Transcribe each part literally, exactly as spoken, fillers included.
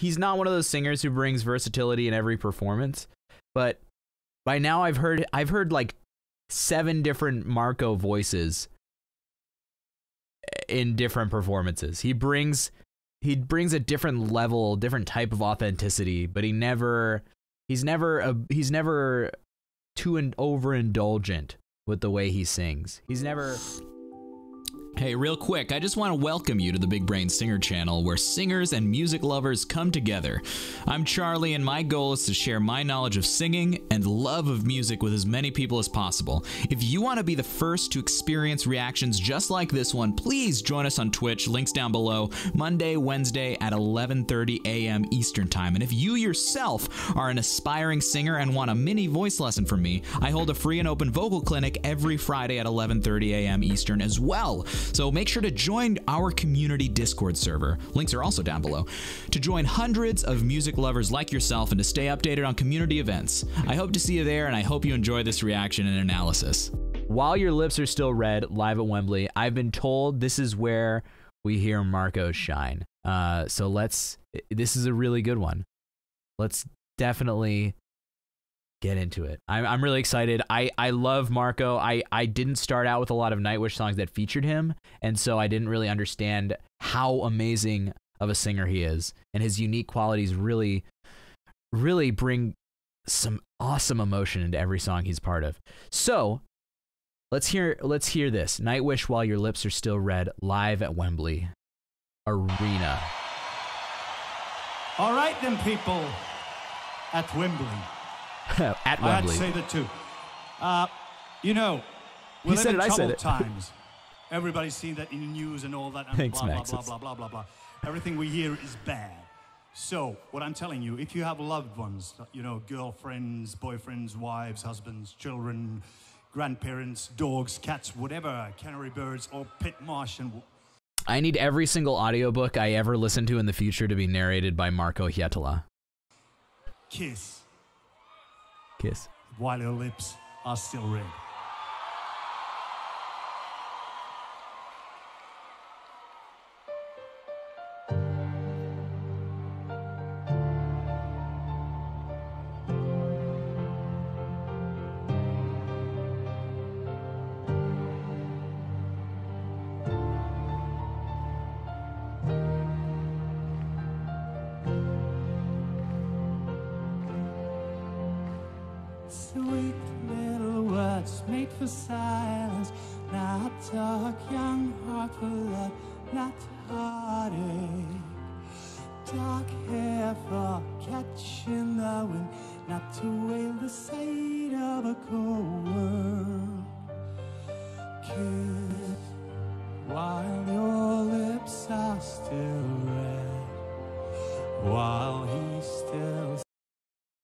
he's not one of those singers who brings versatility in every performance, but by now I've heard I've heard like seven different Marko voices in different performances. He brings he brings a different level, different type of authenticity, but he never he's never a, he's never too in, overindulgent with the way he sings. He's never. Hey, real quick, I just want to welcome you to the Big Brain Singer channel, where singers and music lovers come together. I'm Charlie, and my goal is to share my knowledge of singing and love of music with as many people as possible. If you want to be the first to experience reactions just like this one, please join us on Twitch, links down below, Monday, Wednesday at eleven thirty a m Eastern Time. And if you yourself are an aspiring singer and want a mini voice lesson from me, I hold a free and open vocal clinic every Friday at eleven thirty a m Eastern as well. So make sure to join our community Discord server. Links are also down below. To join hundreds of music lovers like yourself and to stay updated on community events. I hope to see you there, and I hope you enjoy this reaction and analysis. While Your Lips Are Still Red, live at Wembley. I've been told this is where we hear Marko shine. Uh, so let's, this is a really good one. Let's definitely get into it. I'm, I'm really excited. I, I love Marko. I, I didn't start out with a lot of Nightwish songs that featured him, and so I didn't really understand how amazing of a singer he is. And his unique qualities really, really bring some awesome emotion into every song he's part of. So let's hear, let's hear this. Nightwish, While Your Lips Are Still Red, live at Wembley Arena. All right then, people at Wembley. At Wembley. I'd say that too. Uh, you know, we live in troubled times. Everybody's seen that in the news and all that. And Thanks, blah, Max. Blah, blah, blah, blah, blah, blah. Everything we hear is bad. So, what I'm telling you, if you have loved ones, you know, girlfriends, boyfriends, wives, husbands, children, grandparents, dogs, cats, whatever, canary birds, or pit martian. I need every single audiobook I ever listen to in the future to be narrated by Marko Hietala. Kiss. Kiss. While your lips are still red. Sweet little words made for silence. Not talk, young heart for love, not heartache. Dark hair for catching the wind, not to wail the sight of a cold world. Kiss while your lips are still red, while he's still.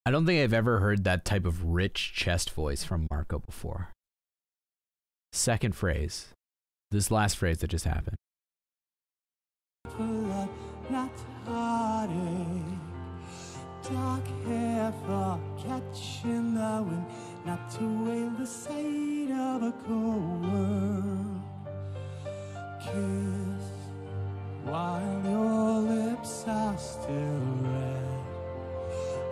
I don't think I've ever heard that type of rich chest voice from Marko before. Second phrase. This last phrase that just happened. Not heartache. Dark hair for catching the wind, not to wail the sight of a cold world. Kiss while your lips are still red.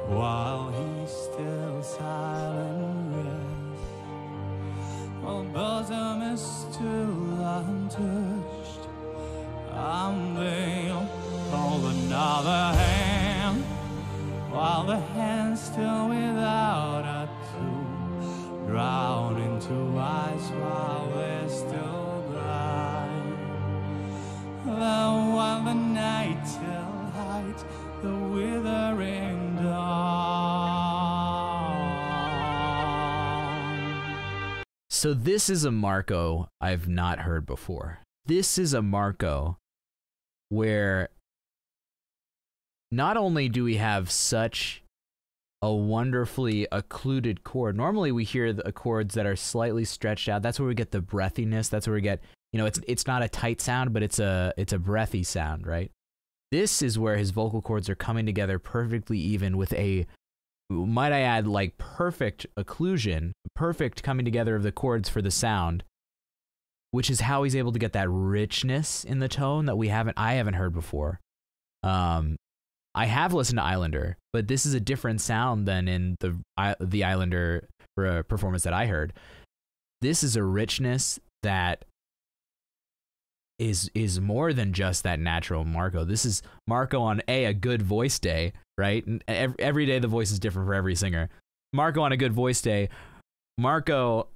While he still silent rests, while bosom is still untouched, I'm there hold another hand, while the hand still without a tune, drown into eyes while they're still blind. Though while the night till height, the withering. So this is a Marko I've not heard before. This is a Marko where not only do we have such a wonderfully occluded chord. Normally we hear the chords that are slightly stretched out. That's where we get the breathiness. That's where we get, you know, it's it's not a tight sound, but it's a it's a breathy sound, right? This is where his vocal cords are coming together perfectly even with a, might I add, like perfect occlusion, perfect coming together of the chords for the sound, which is how he's able to get that richness in the tone that we haven't, I haven't heard before. Um, I have listened to Islander, but this is a different sound than in the the Islander performance that I heard. This is a richness that is is more than just that natural Marko. This is Marko on a a good voice day, right? And every, every day the voice is different for every singer. Marko on a good voice day. Marko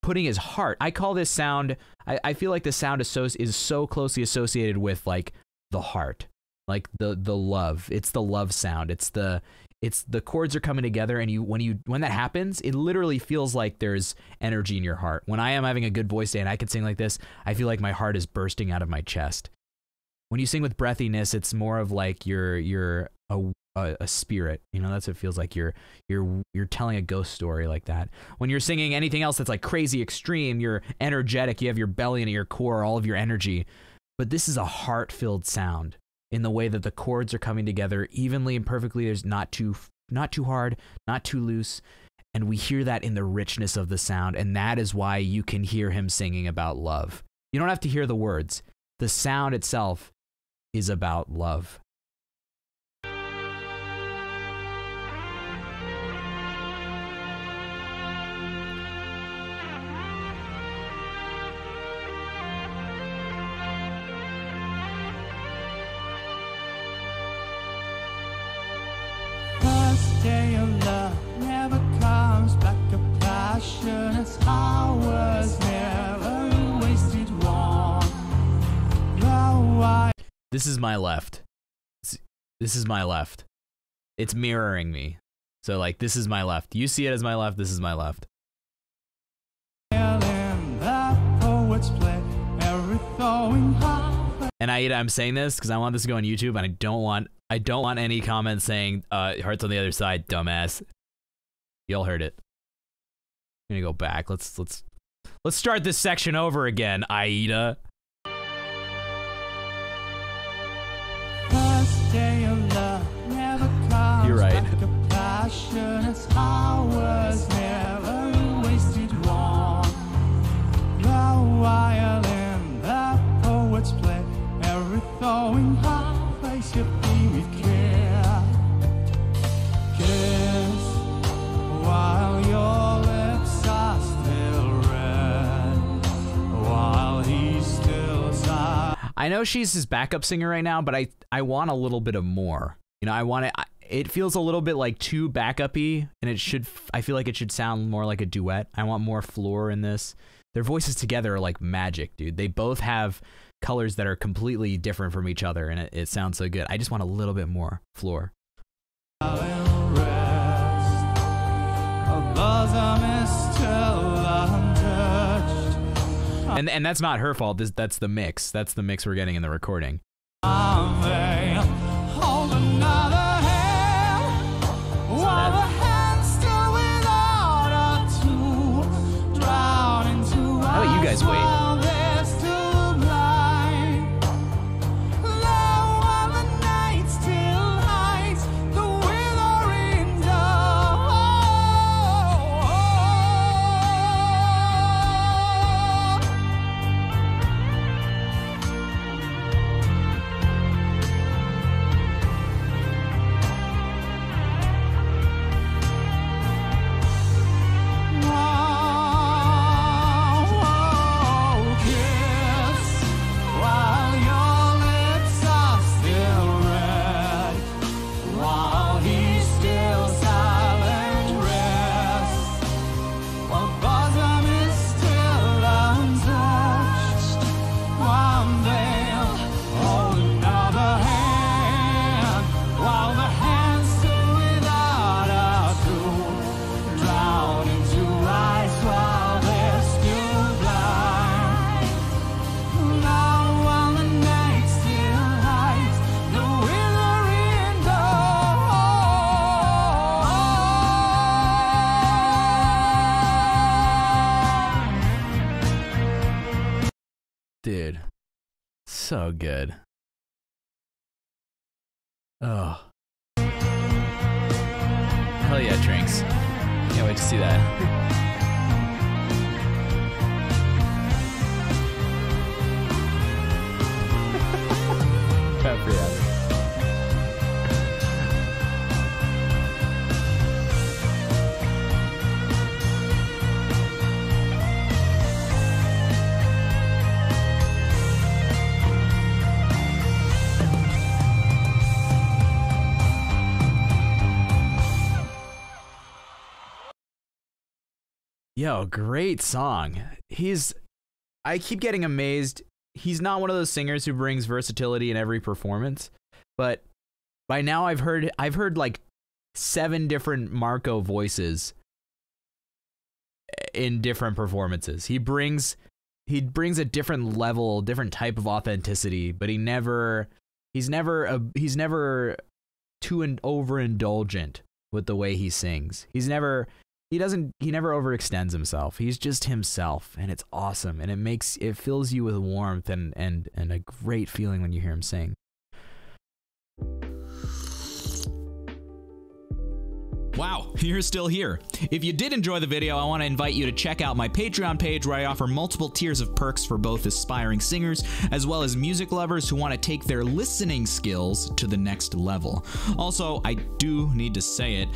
putting his heart. I call this sound, I, I feel like the sound associ- is so closely associated with like the heart, like the the love. It's the love sound. It's the it's the chords are coming together, and you when you when that happens, it literally feels like there's energy in your heart. When I am having a good voice day and I can sing like this, I feel like my heart is bursting out of my chest. When you sing with breathiness, it's more of like you're you're a, a, a spirit. You know, that's what it feels like. You're you're you're telling a ghost story like that. When you're singing anything else that's like crazy extreme, you're energetic. You have your belly and your core, all of your energy. But this is a heart-filled sound, in the way that the chords are coming together evenly and perfectly. There's not too, not too hard, not too loose. And we hear that in the richness of the sound. And that is why you can hear him singing about love. You don't have to hear the words. The sound itself is about love. This is my left. This is my left. It's mirroring me. So like, this is my left. You see it as my left. This is my left. And I, I'm saying this because I want this to go on YouTube, and I don't want I don't want any comments saying uh, hearts on the other side, dumbass. Y'all heard it. I'm gonna go back. Let's let's let's start this section over again, Aida. You're right. While your lips are still red, while he's still sad. I know she's his backup singer right now, but I I want a little bit of more. You know, I want it. It feels a little bit like too backup-y, and it should. I feel like it should sound more like a duet. I want more floor in this. Their voices together are like magic, dude. They both have colors that are completely different from each other, and it, it sounds so good. I just want a little bit more floor. And and that's not her fault. This that's the mix. That's the mix we're getting in the recording. How about you guys wait? Dude, so good. Oh. Hell yeah, Trinx. Can't wait to see that. Happy hour. Yo, great song. He's, I keep getting amazed. He's not one of those singers who brings versatility in every performance, but by now I've heard, I've heard like seven different Marko voices in different performances. He brings, he brings a different level, different type of authenticity, but he never, he's never, a, he's never too in, overindulgent with the way he sings. He's never, he doesn't, he never overextends himself. He's just himself, and it's awesome, and it makes, it fills you with warmth and, and, and a great feeling when you hear him sing. Wow, you're still here. If you did enjoy the video, I want to invite you to check out my Patreon page, where I offer multiple tiers of perks for both aspiring singers as well as music lovers who want to take their listening skills to the next level. Also, I do need to say it,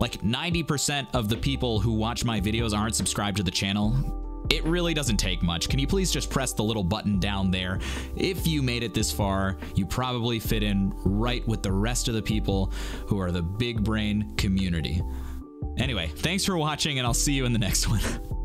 like ninety percent of the people who watch my videos aren't subscribed to the channel. It really doesn't take much. Can you please just press the little button down there? If you made it this far, you probably fit in right with the rest of the people who are the Big Brain community. Anyway, thanks for watching, and I'll see you in the next one.